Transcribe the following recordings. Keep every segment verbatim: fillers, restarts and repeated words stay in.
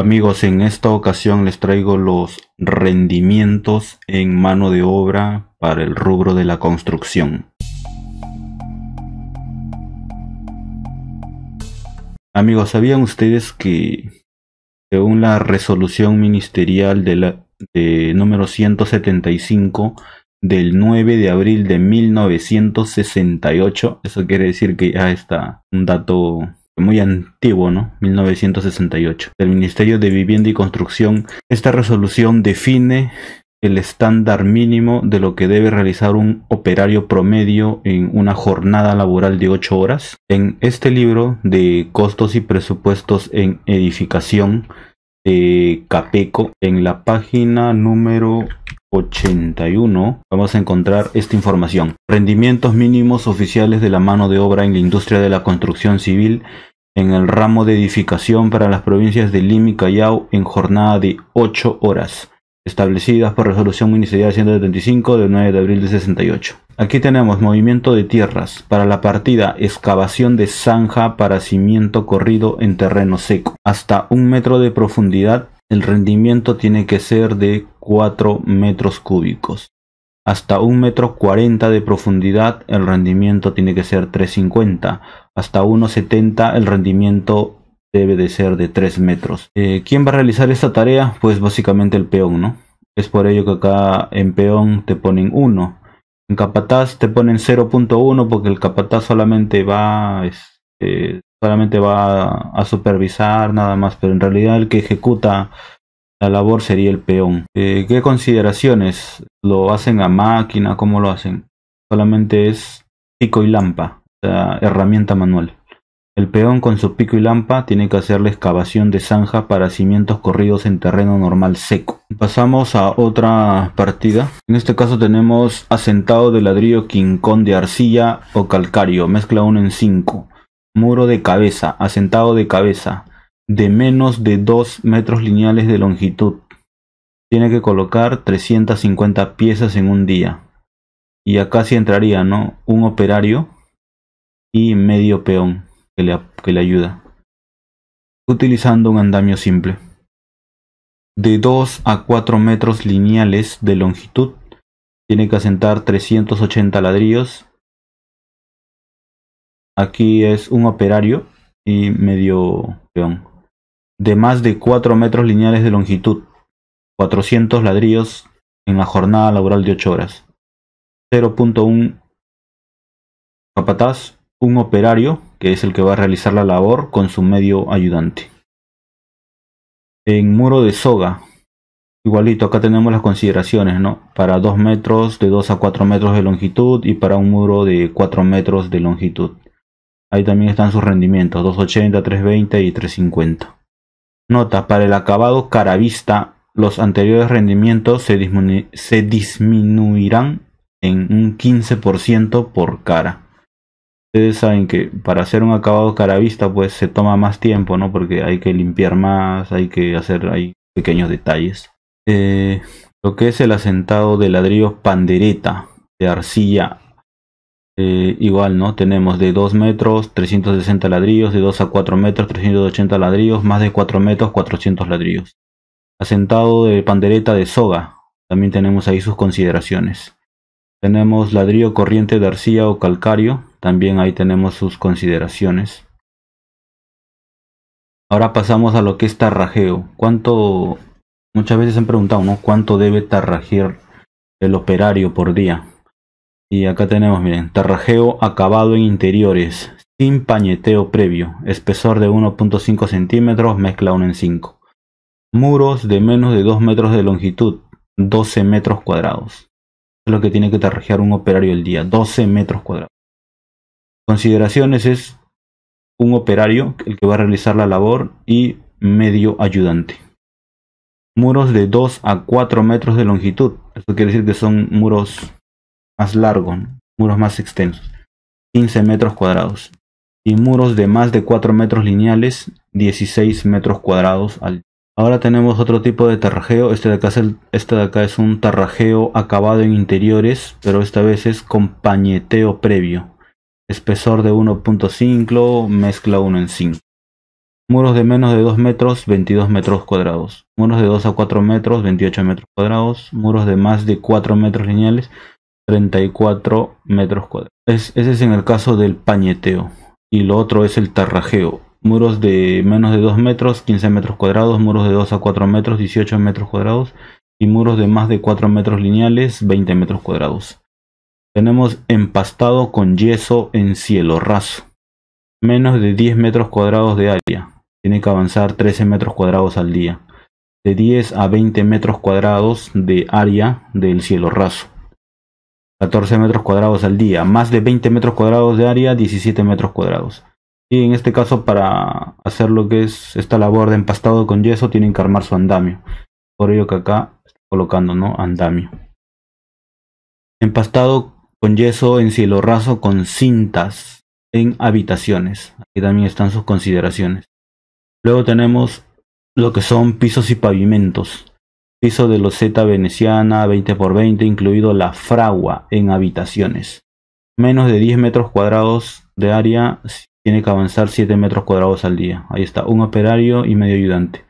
Amigos, en esta ocasión les traigo los rendimientos en mano de obra para el rubro de la construcción. Amigos, ¿sabían ustedes que según la resolución ministerial de la, de número ciento setenta y cinco del nueve de abril de mil novecientos sesenta y ocho? Eso quiere decir que ya está un dato muy antiguo, ¿no? mil novecientos sesenta y ocho. El Ministerio de Vivienda y Construcción. Esta resolución define el estándar mínimo de lo que debe realizar un operario promedio en una jornada laboral de ocho horas. En este libro de Costos y Presupuestos en Edificación de Capeco, en la página número ochenta y uno, vamos a encontrar esta información. Rendimientos mínimos oficiales de la mano de obra en la industria de la construcción civil en el ramo de edificación para las provincias de Lima y Callao en jornada de ocho horas, establecidas por resolución ministerial ciento setenta y cinco del nueve de abril de sesenta y ocho. Aquí tenemos movimiento de tierras para la partida excavación de zanja para cimiento corrido en terreno seco hasta un metro de profundidad. El rendimiento tiene que ser de cuatro metros cúbicos. Hasta un metro cuarenta de profundidad el rendimiento tiene que ser tres cincuenta. Hasta uno setenta el rendimiento debe de ser de tres metros. Eh, ¿Quién va a realizar esta tarea? Pues básicamente el peón, ¿no? Es por ello que acá en peón te ponen uno. En capataz te ponen cero punto uno porque el capataz solamente va, eh, solamente va a supervisar nada más. Pero en realidad el que ejecuta la labor sería el peón. Eh, ¿Qué consideraciones? ¿Lo hacen a máquina? ¿Cómo lo hacen? Solamente es pico y lampa, la herramienta manual. El peón con su pico y lampa tiene que hacer la excavación de zanja para cimientos corridos en terreno normal seco. Pasamos a otra partida. En este caso tenemos asentado de ladrillo quincón de arcilla o calcario, mezcla uno en cinco. Muro de cabeza, asentado de cabeza, de menos de dos metros lineales de longitud. Tiene que colocar trescientas cincuenta piezas en un día. Y acá sí entraría, ¿no? Un operario y medio peón que le, que le ayuda, utilizando un andamio simple. De dos a cuatro metros lineales de longitud, tiene que asentar trescientos ochenta ladrillos. Aquí es un operario y medio peón. De más de cuatro metros lineales de longitud, cuatrocientos ladrillos en la jornada laboral de ocho horas. cero punto uno capataz, un operario, que es el que va a realizar la labor con su medio ayudante. En muro de soga, igualito, acá tenemos las consideraciones, ¿no? Para dos metros, de dos a cuatro metros de longitud, y para un muro de cuatro metros de longitud. Ahí también están sus rendimientos, doscientos ochenta, trescientos veinte y trescientos cincuenta. Nota, para el acabado caravista, los anteriores rendimientos se, disminu se disminuirán en un quince por ciento por cara. Ustedes saben que para hacer un acabado caravista pues se toma más tiempo, ¿no? Porque hay que limpiar más, hay que hacer hay pequeños detalles. Eh, lo que es el asentado de ladrillos pandereta de arcilla, eh, igual, ¿no? Tenemos de dos metros, trescientos sesenta ladrillos, de dos a cuatro metros, trescientos ochenta ladrillos, más de cuatro metros, cuatrocientos ladrillos. Asentado de pandereta de soga, también tenemos ahí sus consideraciones. Tenemos ladrillo corriente de arcilla o calcario. También ahí tenemos sus consideraciones. Ahora pasamos a lo que es tarrajeo. ¿Cuánto? Muchas veces se han preguntado, ¿no? ¿Cuánto debe tarrajear el operario por día? Y acá tenemos, miren, tarrajeo acabado en interiores, sin pañeteo previo, espesor de uno punto cinco centímetros, mezcla uno en cinco. Muros de menos de dos metros de longitud, doce metros cuadrados. Es lo que tiene que tarrajear un operario el día, doce metros cuadrados. Consideraciones es un operario, el que va a realizar la labor, y medio ayudante. Muros de dos a cuatro metros de longitud. Esto quiere decir que son muros más largos, ¿no? Muros más extensos. quince metros cuadrados. Y muros de más de cuatro metros lineales, dieciséis metros cuadrados al día. Ahora tenemos otro tipo de tarrajeo. Este de acá es, el, este de acá es un tarrajeo acabado en interiores, pero esta vez es con pañeteo previo. Espesor de uno punto cinco, mezcla uno en cinco. Muros de menos de dos metros, veintidós metros cuadrados. Muros de dos a cuatro metros, veintiocho metros cuadrados. Muros de más de cuatro metros lineales, treinta y cuatro metros cuadrados. Es, ese es en el caso del pañeteo. Y lo otro es el tarrajeo. Muros de menos de dos metros, quince metros cuadrados. Muros de dos a cuatro metros, dieciocho metros cuadrados. Y muros de más de cuatro metros lineales, veinte metros cuadrados. Tenemos empastado con yeso en cielo raso. Menos de diez metros cuadrados de área. Tiene que avanzar trece metros cuadrados al día. De diez a veinte metros cuadrados de área del cielo raso. catorce metros cuadrados al día. Más de veinte metros cuadrados de área, diecisiete metros cuadrados. Y en este caso, para hacer lo que es esta labor de empastado con yeso, tienen que armar su andamio. Por ello que acá estoy colocando, ¿no?, andamio. Empastado con yeso en cielo raso con cintas en habitaciones. Aquí también están sus consideraciones. Luego tenemos lo que son pisos y pavimentos. Piso de loseta veneciana veinte por veinte, incluido la fragua en habitaciones. Menos de diez metros cuadrados de área, tiene que avanzar siete metros cuadrados al día. Ahí está, un operario y medio ayudante.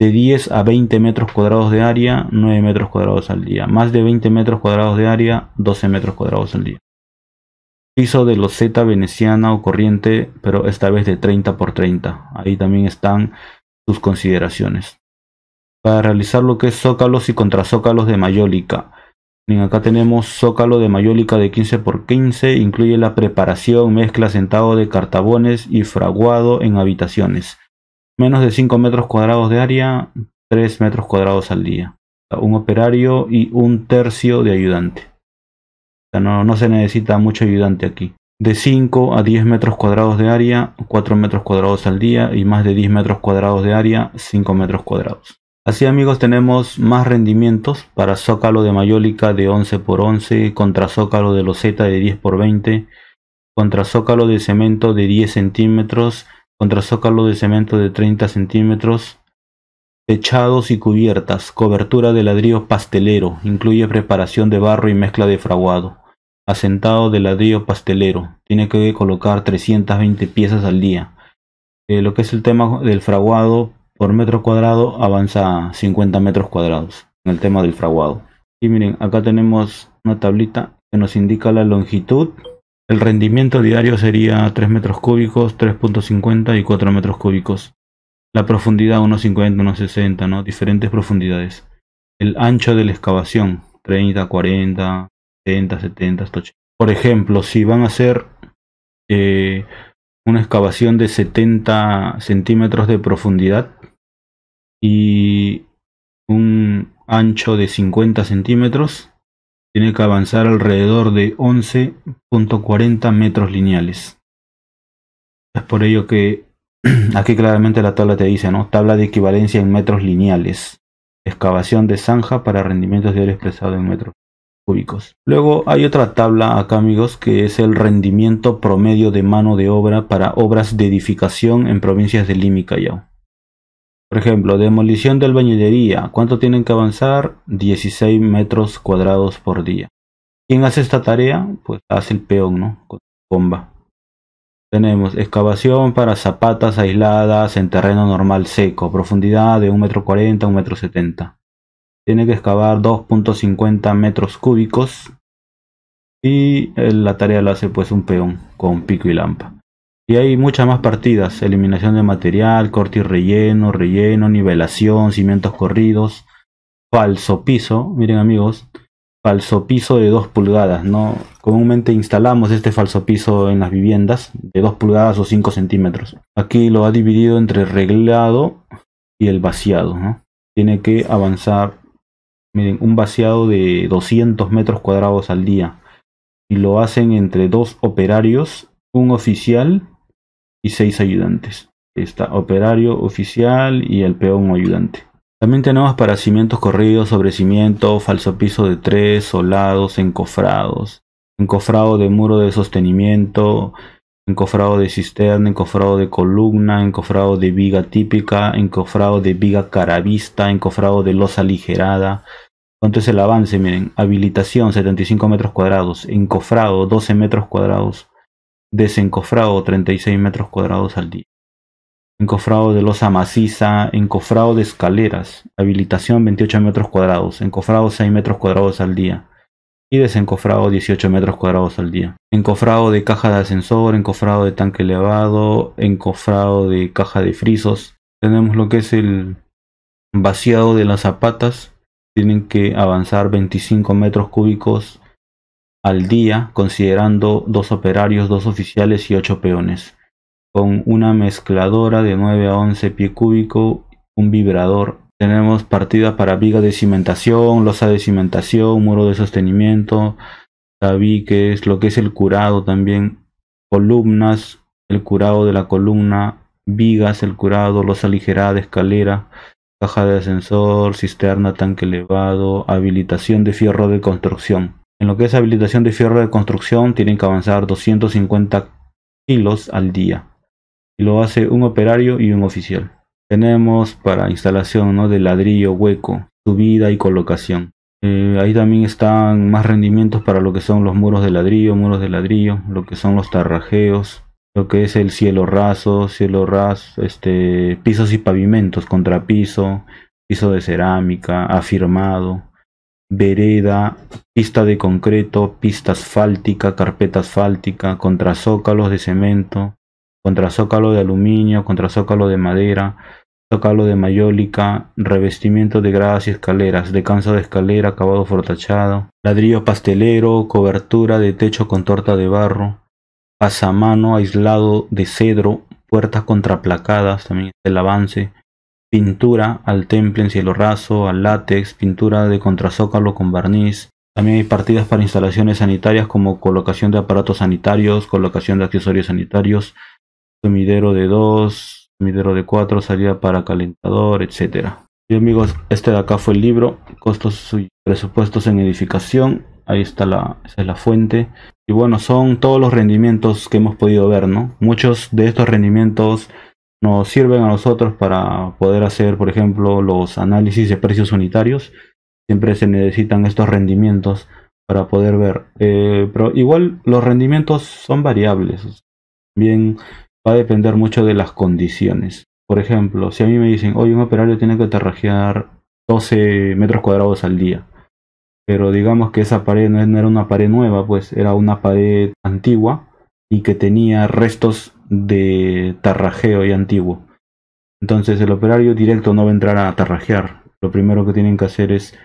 De diez a veinte metros cuadrados de área, nueve metros cuadrados al día. Más de veinte metros cuadrados de área, doce metros cuadrados al día. Piso de loseta veneciana o corriente, pero esta vez de treinta por treinta. Ahí también están sus consideraciones. Para realizar lo que es zócalos y contrazócalos de mayólica. Bien, acá tenemos zócalo de mayólica de quince por quince. Incluye la preparación, mezcla, sentado de cartabones y fraguado en habitaciones. Menos de cinco metros cuadrados de área, tres metros cuadrados al día. Un operario y un tercio de ayudante. O sea, no, no se necesita mucho ayudante aquí. De cinco a diez metros cuadrados de área, cuatro metros cuadrados al día. Y más de diez metros cuadrados de área, cinco metros cuadrados. Así, amigos, tenemos más rendimientos para zócalo de mayólica de once por once, contra zócalo de loseta de diez por veinte, contra zócalo de cemento de diez centímetros, contra zócalo de cemento de treinta centímetros, techados y cubiertas, cobertura de ladrillo pastelero, incluye preparación de barro y mezcla de fraguado, asentado de ladrillo pastelero, tiene que colocar trescientas veinte piezas al día. Eh, lo que es el tema del fraguado, por metro cuadrado avanza a cincuenta metros cuadrados, en el tema del fraguado. Y miren, acá tenemos una tablita que nos indica la longitud. El rendimiento diario sería tres metros cúbicos, tres punto cincuenta y cuatro metros cúbicos. La profundidad uno cincuenta, uno sesenta, ¿no? Diferentes profundidades. El ancho de la excavación, treinta, cuarenta, setenta, setenta, hasta ochenta. Por ejemplo, si van a hacer eh, una excavación de setenta centímetros de profundidad y un ancho de cincuenta centímetros, tiene que avanzar alrededor de once punto cuarenta metros lineales. Es por ello que aquí claramente la tabla te dice, ¿no? Tabla de equivalencia en metros lineales. Excavación de zanja para rendimientos diarios expresado en metros cúbicos. Luego hay otra tabla acá, amigos, que es el rendimiento promedio de mano de obra para obras de edificación en provincias de Lima y Callao. Por ejemplo, demolición de albañilería. ¿Cuánto tienen que avanzar? dieciséis metros cuadrados por día. ¿Quién hace esta tarea? Pues hace el peón, ¿no? Con bomba. Tenemos excavación para zapatas aisladas en terreno normal seco. Profundidad de un metro cuarenta, un metro setenta. Tiene que excavar dos punto cincuenta metros cúbicos. Y la tarea la hace pues un peón con pico y lampa. Y hay muchas más partidas, eliminación de material, corte y relleno, relleno, nivelación, cimientos corridos, falso piso, miren amigos, falso piso de dos pulgadas, ¿no? Comúnmente instalamos este falso piso en las viviendas de dos pulgadas o cinco centímetros. Aquí lo ha dividido entre el reglado y el vaciado, ¿no? Tiene que avanzar, miren, un vaciado de doscientos metros cuadrados al día y lo hacen entre dos operarios, un oficial y seis ayudantes. Está operario, oficial y el peón o ayudante. También tenemos para cimientos corridos, sobrecimiento, falso piso de tres, solados, encofrados, encofrado de muro de sostenimiento, encofrado de cisterna, encofrado de columna, encofrado de viga típica, encofrado de viga caravista, encofrado de losa aligerada. ¿Cuánto es el avance? Miren, habilitación setenta y cinco metros cuadrados, encofrado doce metros cuadrados, desencofrado treinta y seis metros cuadrados al día. encofrado de losa maciza, encofrado de escaleras, habilitación veintiocho metros cuadrados, encofrado seis metros cuadrados al día y desencofrado dieciocho metros cuadrados al día, encofrado de caja de ascensor, encofrado de tanque elevado, encofrado de caja de frisos. Tenemos lo que es el vaciado de las zapatas, tienen que avanzar veinticinco metros cúbicos al día, considerando dos operarios, dos oficiales y ocho peones, con una mezcladora de nueve a once pie cúbico, un vibrador. Tenemos partidas para vigas de cimentación, losa de cimentación, muro de sostenimiento, tabiques, lo que es el curado también, columnas, el curado de la columna, vigas, el curado, losa aligerada, escalera, caja de ascensor, cisterna, tanque elevado, habilitación de fierro de construcción. En lo que es habilitación de fierro de construcción tienen que avanzar doscientos cincuenta kilos al día. Y lo hace un operario y un oficial. Tenemos para instalación, ¿no?, de ladrillo hueco, subida y colocación. Eh, ahí también están más rendimientos para lo que son los muros de ladrillo, muros de ladrillo, lo que son los tarrajeos, lo que es el cielo raso, cielo raso, este, pisos y pavimentos, contrapiso, piso de cerámica, afirmado, vereda, pista de concreto, pista asfáltica, carpeta asfáltica, contrazócalos de cemento, contrazócalo de aluminio, contrazócalo de madera, zócalo de mayólica, revestimiento de gradas y escaleras, descanso de escalera, acabado fortachado, ladrillo pastelero, cobertura de techo con torta de barro, pasamano aislado de cedro, puertas contraplacadas, también el avance, pintura al temple en cielo raso, al látex, pintura de contrazócalo con barniz. También hay partidas para instalaciones sanitarias como colocación de aparatos sanitarios, colocación de accesorios sanitarios, sumidero de dos, sumidero de cuatro, salida para calentador, etcétera. Y amigos, este de acá fue el libro, Costos y Presupuestos en Edificación. Ahí está la, esa es la fuente. Y bueno, son todos los rendimientos que hemos podido ver, ¿no? Muchos de estos rendimientos nos sirven a nosotros para poder hacer, por ejemplo, los análisis de precios unitarios. Siempre se necesitan estos rendimientos para poder ver. Eh, pero igual los rendimientos son variables. Bien, va a depender mucho de las condiciones. Por ejemplo, si a mí me dicen, oye, un operario tiene que tarrajear doce metros cuadrados al día, pero digamos que esa pared no era una pared nueva, pues era una pared antigua y que tenía restos de tarrajeo y antiguo, entonces el operario directo no va a entrar a tarrajear. Lo primero que tienen que hacer es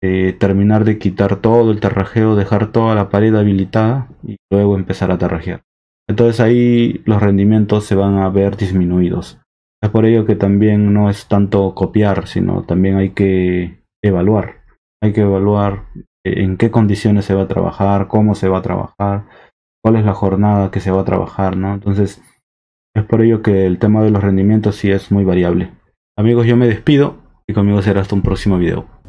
eh, terminar de quitar todo el tarrajeo, dejar toda la pared habilitada y luego empezar a tarrajear. Entonces ahí los rendimientos se van a ver disminuidos. Es por ello que también no es tanto copiar, sino también hay que evaluar. Hay que evaluar en qué condiciones se va a trabajar, cómo se va a trabajar, cuál es la jornada que se va a trabajar, ¿no? Entonces es por ello que el tema de los rendimientos sí es muy variable. Amigos, yo me despido y conmigo será hasta un próximo video.